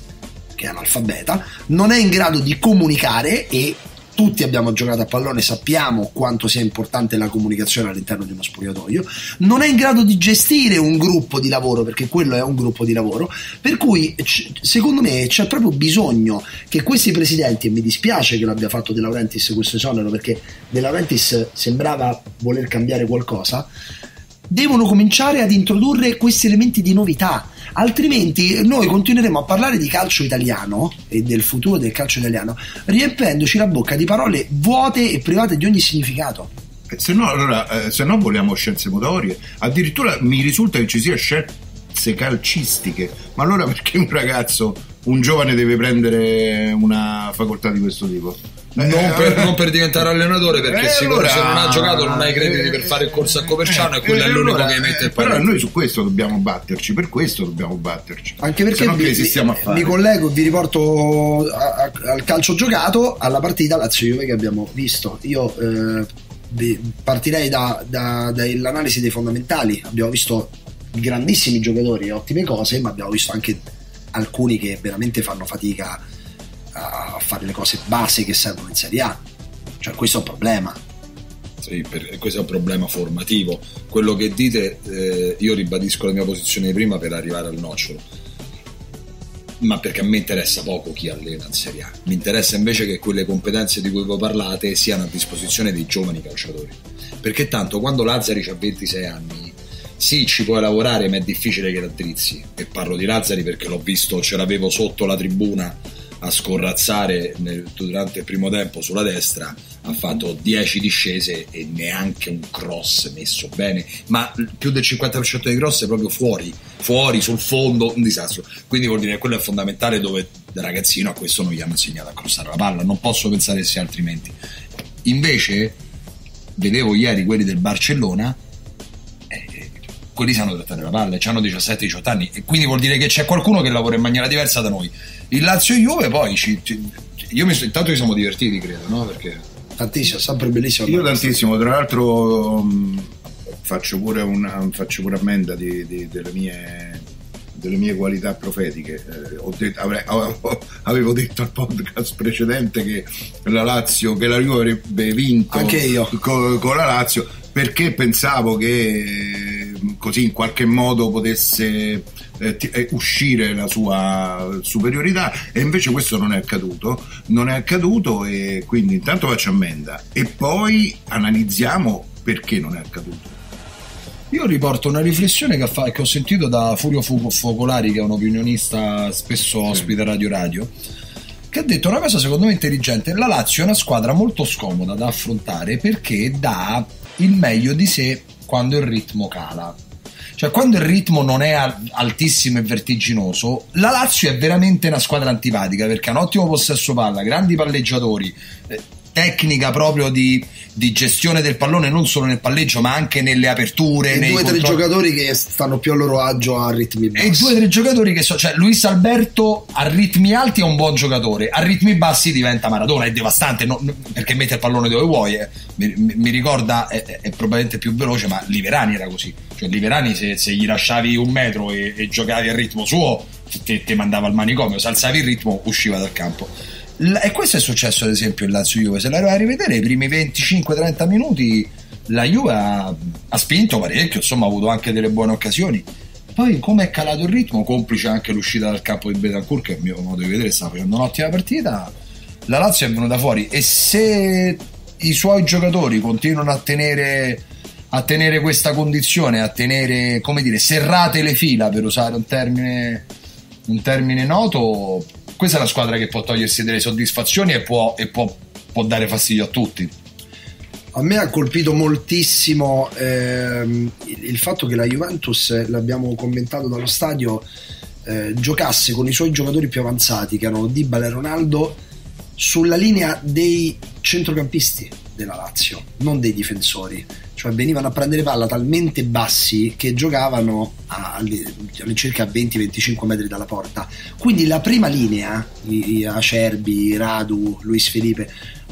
che è analfabeta, non è in grado di comunicare, e tutti abbiamo giocato a pallone, sappiamo quanto sia importante la comunicazione all'interno di uno spogliatoio, non è in grado di gestire un gruppo di lavoro, perché quello è un gruppo di lavoro, per cui secondo me c'è proprio bisogno che questi presidenti, e mi dispiace che l'abbia fatto De Laurentiis questo esonero, perché De Laurentiis sembrava voler cambiare qualcosa, devono cominciare ad introdurre questi elementi di novità, altrimenti noi continueremo a parlare di calcio italiano e del futuro del calcio italiano riempendoci la bocca di parole vuote e private di ogni significato. Se no, allora, eh, se no vogliamo scienze motorie, addirittura mi risulta che ci sia scienze calcistiche, ma allora perché un ragazzo, un giovane deve prendere una facoltà di questo tipo? Non per, non per diventare allenatore, perché eh, sicuramente allora, se non ha giocato non hai crediti eh, per fare il corso a Coverciano eh, e quello eh, è l'unico allora, che mette il parere. Però noi su questo dobbiamo batterci, per questo dobbiamo batterci. Anche perché vi, che esistiamo a fare. Mi collego, vi riporto a, a, al calcio giocato, alla partita Lazio-Juve che abbiamo visto. Io eh, partirei da, da, dall'analisi dei fondamentali. Abbiamo visto grandissimi giocatori, ottime cose, ma abbiamo visto anche alcuni che veramente fanno fatica a fare le cose base che servono in Serie A, cioè questo è un problema. Sì, per, questo è un problema formativo. Quello che dite, eh, io ribadisco la mia posizione di prima per arrivare al nocciolo. ma perché a me interessa poco chi allena in Serie A. Mi interessa invece che quelle competenze di cui voi parlate siano a disposizione dei giovani calciatori, perché tanto quando Lazzari ha ventisei anni, sì, ci puoi lavorare, ma è difficile che raddrizzi. E parlo di Lazzari perché l'ho visto, ce l'avevo sotto la tribuna a scorrazzare nel, durante il primo tempo sulla destra, ha fatto dieci discese e neanche un cross messo bene, ma più del cinquanta per cento dei cross è proprio fuori, fuori sul fondo, un disastro. Quindi vuol dire che quello è fondamentale, dove da ragazzino a questo non gli hanno insegnato a crossare la palla, non posso pensare sia altrimenti. Invece vedevo ieri quelli del Barcellona, eh, quelli sanno trattare la palla, hanno diciassette diciotto anni, e quindi vuol dire che c'è qualcuno che lavora in maniera diversa da noi. Il Lazio e Juve poi ci, ci, io mi, intanto ci siamo divertiti, credo, no? Perché tantissimo, sempre bellissimo. Io tantissimo, tra l'altro mh, faccio pure una faccio pure ammenda di, di, delle mie delle mie qualità profetiche. Eh, ho detto, avrei, avevo, avevo detto al podcast precedente che la Lazio, che la Juve avrebbe vinto anche io con, con la Lazio, perché pensavo che così in qualche modo potesse eh, t- eh, uscire la sua superiorità, e invece questo non è accaduto, non è accaduto e quindi intanto faccio ammenda e poi analizziamo perché non è accaduto. Io riporto una riflessione che, fa- che ho sentito da Furio Focolari, che è un opinionista spesso ospite a Radio Radio, che ha detto una cosa secondo me intelligente: la Lazio è una squadra molto scomoda da affrontare perché dà il meglio di sé quando il ritmo cala. Cioè, quando il ritmo non è altissimo e vertiginoso, la Lazio è veramente una squadra antipatica, perché ha un ottimo possesso palla, grandi palleggiatori, eh, tecnica proprio di, di gestione del pallone, non solo nel palleggio ma anche nelle aperture, e nei due o tre giocatori che stanno più a loro agio a ritmi bassi, e due o tre giocatori che so, cioè Luis Alberto a ritmi alti è un buon giocatore, a ritmi bassi diventa Maradona, è devastante, no, perché mette il pallone dove vuoi, eh. mi, mi ricorda, è, è probabilmente più veloce, ma Liverani era così, cioè Liverani se, se gli lasciavi un metro e, e giocavi al ritmo suo te, te mandava al manicomio, se alzavi il ritmo usciva dal campo. E questo è successo ad esempio in Lazio Juve. Se la vai a rivedere i primi venticinque trenta minuti la Juve ha, ha spinto parecchio, insomma ha avuto anche delle buone occasioni, poi come è calato il ritmo, complice anche l'uscita dal campo di Bentancur, che a mio modo di vedere sta facendo un'ottima partita, la Lazio è venuta fuori. E se i suoi giocatori continuano a tenere a tenere questa condizione, a tenere, come dire, serrate le fila, per usare un termine un termine noto, questa è la squadra che può togliersi delle soddisfazioni e può, e può, può dare fastidio a tutti. A me ha colpito moltissimo ehm, il fatto che la Juventus, l'abbiamo commentato dallo stadio, eh, giocasse con i suoi giocatori più avanzati, che erano Dybala e Ronaldo, sulla linea dei centrocampisti della Lazio, non dei difensori. Cioè venivano a prendere palla talmente bassi che giocavano all'incirca venti venticinque metri dalla porta. Quindi la prima linea, Acerbi, Radu, Luis Felipe,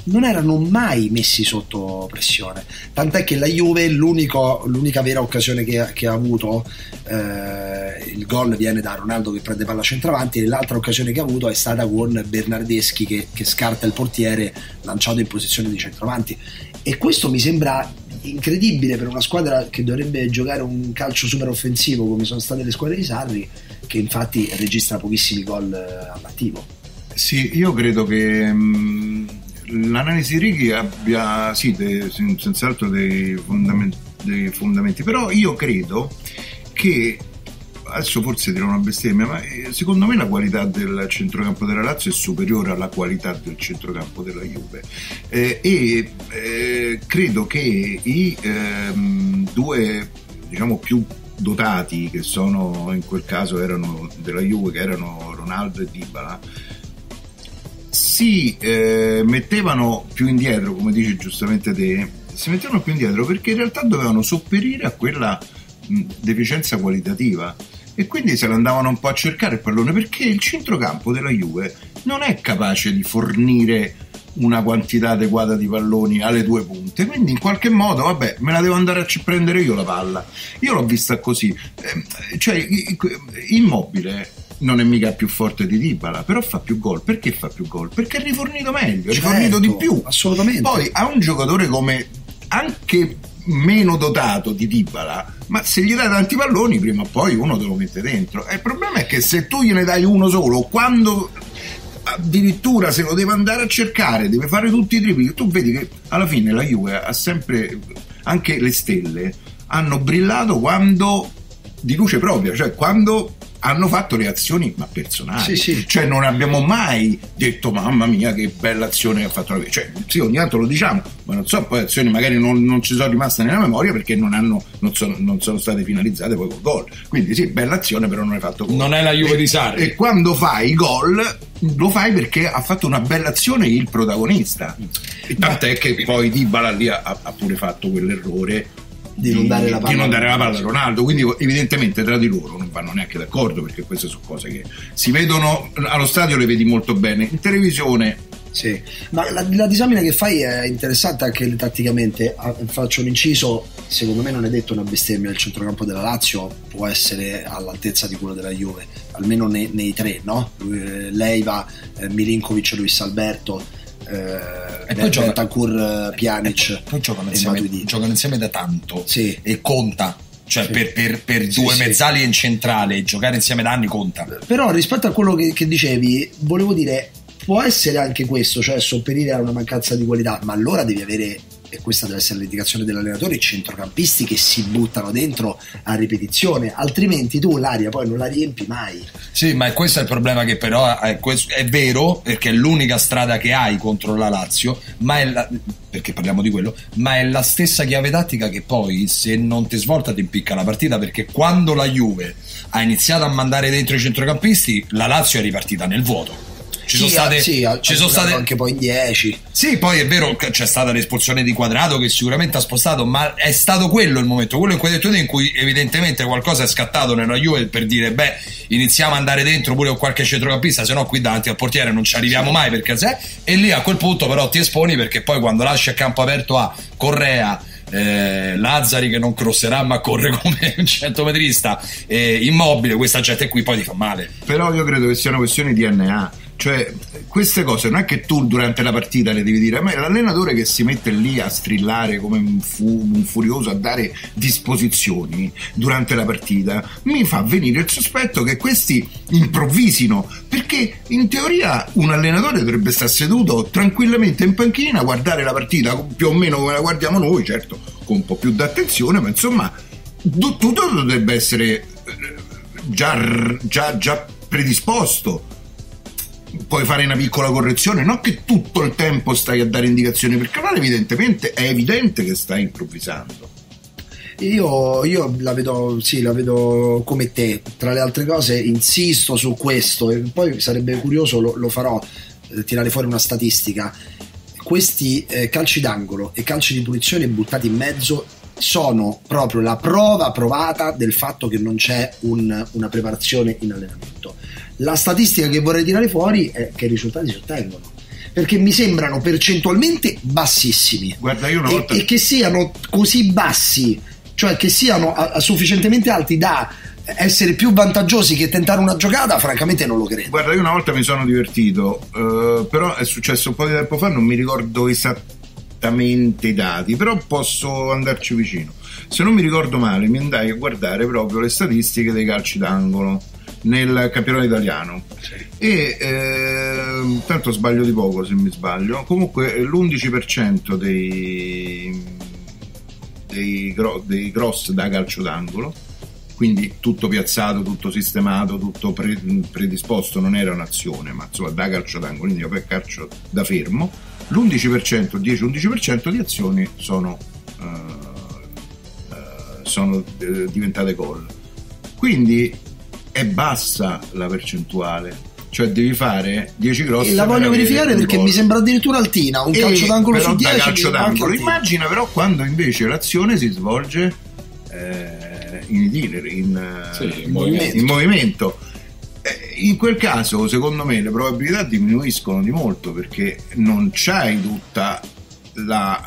non erano mai messi sotto pressione. Tant'è che la Juve, l'unico, l'unica vera occasione che, che ha avuto, eh, il gol viene da Ronaldo che prende palla centravanti, e l'altra occasione che ha avuto è stata con Bernardeschi che, che scarta il portiere lanciato in posizione di centravanti. E questo mi sembra incredibile per una squadra che dovrebbe giocare un calcio super offensivo come sono state le squadre di Sarri, che infatti registra pochissimi gol all'attivo. Sì, io credo che mh, l'analisi di Ricky abbia sì de, senz'altro dei fondamenti, dei fondamenti, però io credo che, adesso forse dirò una bestemmia, ma secondo me la qualità del centrocampo della Lazio è superiore alla qualità del centrocampo della Juve, eh, e eh, credo che i ehm, due, diciamo, più dotati, che sono in quel caso erano della Juve, che erano Ronaldo e Dybala, si eh, mettevano più indietro, come dici giustamente te, si mettevano più indietro perché in realtà dovevano sopperire a quella mh, deficienza qualitativa, e quindi se l'andavano un po' a cercare il pallone, perché il centrocampo della Juve non è capace di fornire una quantità adeguata di palloni alle due punte, quindi in qualche modo, vabbè, me la devo andare a prendere io la palla. Io l'ho vista così, eh, cioè Immobile non è mica più forte di Dybala, però fa più gol. Perché fa più gol? Perché è rifornito meglio, è certo, rifornito di più, assolutamente. Poi a un giocatore come, anche meno dotato di Dybala, ma se gli dai tanti palloni prima o poi uno te lo mette dentro. E il problema è che se tu gliene dai uno solo, quando addirittura se lo deve andare a cercare, deve fare tutti i tripli, tu vedi che alla fine la Juve ha sempre, anche le stelle hanno brillato quando di luce propria, cioè quando hanno fatto le azioni ma personali, sì, sì. Cioè non abbiamo mai detto mamma mia che bella azione che ha fatto la Juve, cioè sì, ogni tanto lo diciamo, ma non so, poi azioni magari non, non ci sono rimaste nella memoria perché non, hanno, non, sono, non sono state finalizzate poi col gol, quindi sì, bella azione però non hai fatto gol. Non è la Juve e, di Sarri, e quando fai gol lo fai perché ha fatto una bella azione il protagonista, e tant'è che poi Dybala lì ha, ha pure fatto quell'errore Di, di, non dare la palla, di non dare la palla a Ronaldo, quindi evidentemente tra di loro non vanno neanche d'accordo, perché queste sono cose che si vedono allo stadio, le vedi molto bene in televisione. Sì, ma la, la disamina che fai è interessante anche tatticamente. Faccio un inciso: secondo me non è detto una bestemmia, il centrocampo della Lazio può essere all'altezza di quello della Juve, almeno nei, nei tre, no? Lei va, Milinkovic e Luis Alberto, Eh, e poi gioca Tancur, Pjanic, e poi giocano insieme, giocano insieme da tanto, sì. E conta, cioè sì. per, per, per sì, due sì. mezzali in centrale giocare insieme da anni conta. Però rispetto a quello che, che dicevi, volevo dire, può essere anche questo, cioè sopperire a una mancanza di qualità, ma allora devi avere, e questa deve essere l'indicazione dell'allenatore, i centrocampisti che si buttano dentro a ripetizione, altrimenti tu l'aria poi non la riempi mai. Sì, ma questo è il problema, che però è, è vero, perché è l'unica strada che hai contro la Lazio, ma è la, perché parliamo di quello, ma è la stessa chiave tattica che poi se non ti svolta ti impicca la partita, perché quando la Juve ha iniziato a mandare dentro i centrocampisti la Lazio è ripartita nel vuoto. Ci sono sì, state, sì, ha, ci ha sono state anche poi in dieci. Sì, poi è vero che c'è stata l'espulsione di Quadrato che sicuramente ha spostato, ma è stato quello il momento, quello in cui, detto, in cui evidentemente qualcosa è scattato nella Juve per dire beh, iniziamo a andare dentro pure con qualche centrocampista, se no qui davanti al portiere non ci arriviamo sì. mai, perché se, e lì a quel punto però ti esponi, perché poi quando lasci a campo aperto a Correa, Eh, Lazzari che non crosserà ma corre come un centometrista, eh, Immobile, questa gente qui poi ti fa male. Però io credo che sia una questione di D N A, cioè queste cose non è che tu durante la partita le devi dire, ma è l'allenatore che si mette lì a strillare come un, fu- un furioso a dare disposizioni durante la partita, mi fa venire il sospetto che questi improvvisino, perché in teoria un allenatore dovrebbe star seduto tranquillamente in panchina, guardare la partita più o meno come la guardiamo noi, certo con un po' più d'attenzione, ma insomma tutto dovrebbe essere già, già, già predisposto. Puoi fare una piccola correzione, non che tutto il tempo stai a dare indicazioni, perché allora evidentemente è evidente che stai improvvisando. Io, io la vedo, sì, la vedo come te. Tra le altre cose insisto su questo, e poi sarebbe curioso, lo, lo farò, eh, tirare fuori una statistica. Questi eh, calci d'angolo e calci di punizione buttati in mezzo sono proprio la prova provata del fatto che non c'è un, una preparazione in allenamento. La statistica che vorrei tirare fuori è che i risultati si ottengono, perché mi sembrano percentualmente bassissimi. Guarda, io una volta... e, e che siano così bassi, cioè che siano a, a sufficientemente alti da essere più vantaggiosi che tentare una giocata, francamente non lo credo. Guarda, io una volta mi sono divertito, eh, però è successo un po' di tempo fa, non mi ricordo esattamente i dati, però posso andarci vicino. Se non mi ricordo male, mi andai a guardare proprio le statistiche dei calci d'angolo nel campionato italiano, sì. E eh, tanto sbaglio di poco, se mi sbaglio, comunque l'undici per cento dei, dei, gro- dei cross da calcio d'angolo, quindi tutto piazzato, tutto sistemato, tutto pre- predisposto, non era un'azione, ma insomma da calcio d'angolo, quindi per calcio da fermo, l'undici per cento, dieci undici per cento di azioni sono, uh, uh, sono uh, diventate gol. Quindi è bassa la percentuale, cioè devi fare dieci grossi e la voglio verificare perché gol. Mi sembra addirittura altina, un e calcio d'angolo su dieci, calcio d'angolo. Immagina però quando invece l'azione si svolge eh, in itinere, in, sì, in, in movimento, in, movimento. Eh, in quel caso secondo me le probabilità diminuiscono di molto, perché non c'hai tutta la,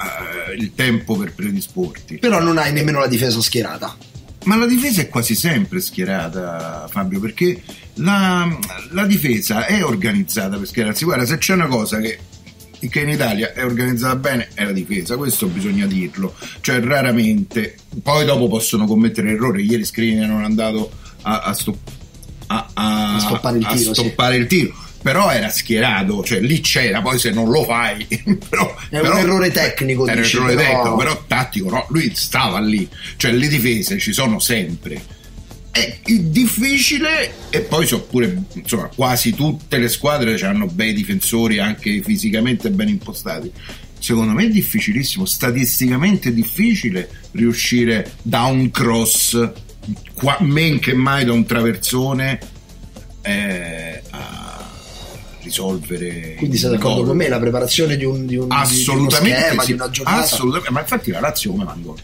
uh, il tempo per predisporti, però non hai nemmeno la difesa schierata, ma la difesa è quasi sempre schierata, Fabio, perché la, la difesa è organizzata per schierarsi. Guarda, se c'è una cosa che che in Italia è organizzata bene è la difesa, questo bisogna dirlo, cioè raramente, poi dopo possono commettere errori, ieri Skriniar non è andato a, a, sto, a, a, a stoppare, il, a tiro, stoppare sì. il tiro, però era schierato, cioè lì c'era, poi se non lo fai però, è però, un errore tecnico, è dici, un errore però... tecnico, però tattico no, lui stava lì, cioè le difese ci sono sempre. È difficile, e poi so pure, insomma, quasi tutte le squadre hanno bei difensori anche fisicamente ben impostati. Secondo me è difficilissimo, statisticamente difficile riuscire da un cross, qua, men che mai da un traversone, eh, a risolvere. Quindi sei d'accordo con me? La preparazione di un, di un assolutamente di uno schema, sì, di una giornata. Assolutamente, ma infatti la Lazio come va in gol?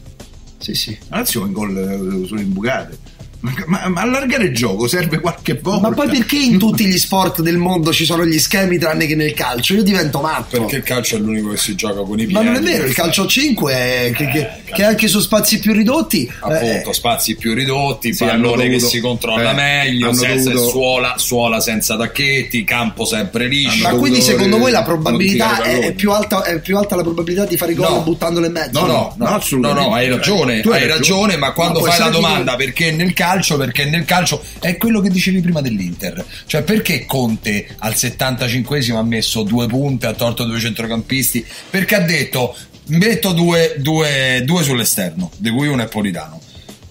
Sì, sì. La Lazio va in gol sulle imbucate. Ma, ma allargare il gioco serve qualche volta. Ma poi perché in tutti gli sport del mondo ci sono gli schemi tranne che nel calcio? Io divento matto. Perché il calcio è l'unico che si gioca con i piedi. Ma non è vero, il calcio a cinque è che, eh, che, calcio. che anche su spazi più ridotti, appunto, eh, spazi più ridotti, sì, pallone che si controlla eh, meglio, senza dovuto, suola, suola senza tacchetti, campo sempre liscio. Ma quindi secondo voi la probabilità è più alta, è più alta la probabilità di fare gol no. buttandole in mezzo? No, no, no, no, assolutamente. No, no, hai ragione, tu hai, hai ragione, ragione, ma quando ma fai la domanda che... perché nel calcio perché nel calcio è quello che dicevi prima dell'Inter, cioè perché Conte al settantacinquesimo ha messo due punte, ha tolto due centrocampisti, perché ha detto metto due, due, due sull'esterno di cui uno è Politano,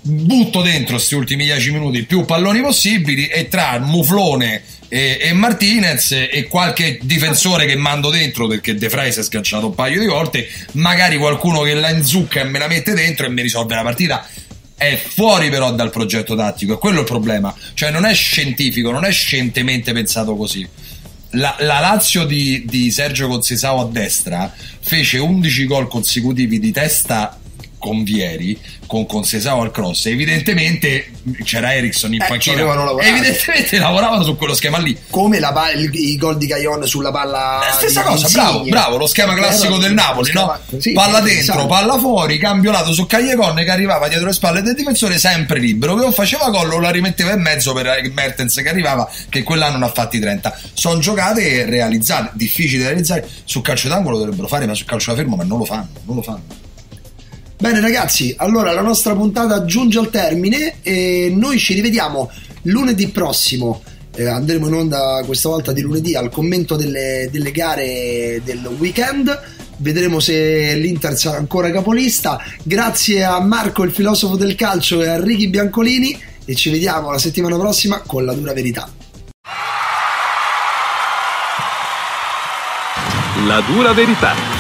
butto dentro questi ultimi dieci minuti più palloni possibili e tra Muflone e, e Martinez e qualche difensore che mando dentro perché De Vrij si è sganciato un paio di volte, magari qualcuno che la inzucca e me la mette dentro e mi risolve la partita. È fuori però dal progetto tattico, è quello il problema, cioè non è scientifico, non è scientemente pensato così. La, la Lazio di, di Sergio Conceição a destra fece undici gol consecutivi di testa con Vieri, con Conceição al cross, evidentemente c'era Eriksson in eh, panchina, evidentemente lavoravano su quello schema lì, come la, il, i gol di Gaillon sulla palla, la stessa cosa, bravo, bravo, lo schema classico del Napoli, schema, no? Sì, palla dentro, palla fuori, campionato su Callejon che arrivava dietro le spalle del difensore sempre libero, che o faceva gol o la rimetteva in mezzo per Mertens che arrivava, che quell'anno ne ha fatti trenta. Sono giocate realizzate, difficili da realizzare, sul calcio d'angolo dovrebbero fare, ma sul calcio da fermo, ma non lo fanno, non lo fanno. Bene ragazzi, allora la nostra puntata giunge al termine e noi ci rivediamo lunedì prossimo, eh, andremo in onda questa volta di lunedì al commento delle, delle gare del weekend, vedremo se l'Inter sarà ancora capolista. Grazie a Marco il filosofo del calcio e a Ricky Biancolini e ci vediamo la settimana prossima con La Dura Verità. La Dura Verità.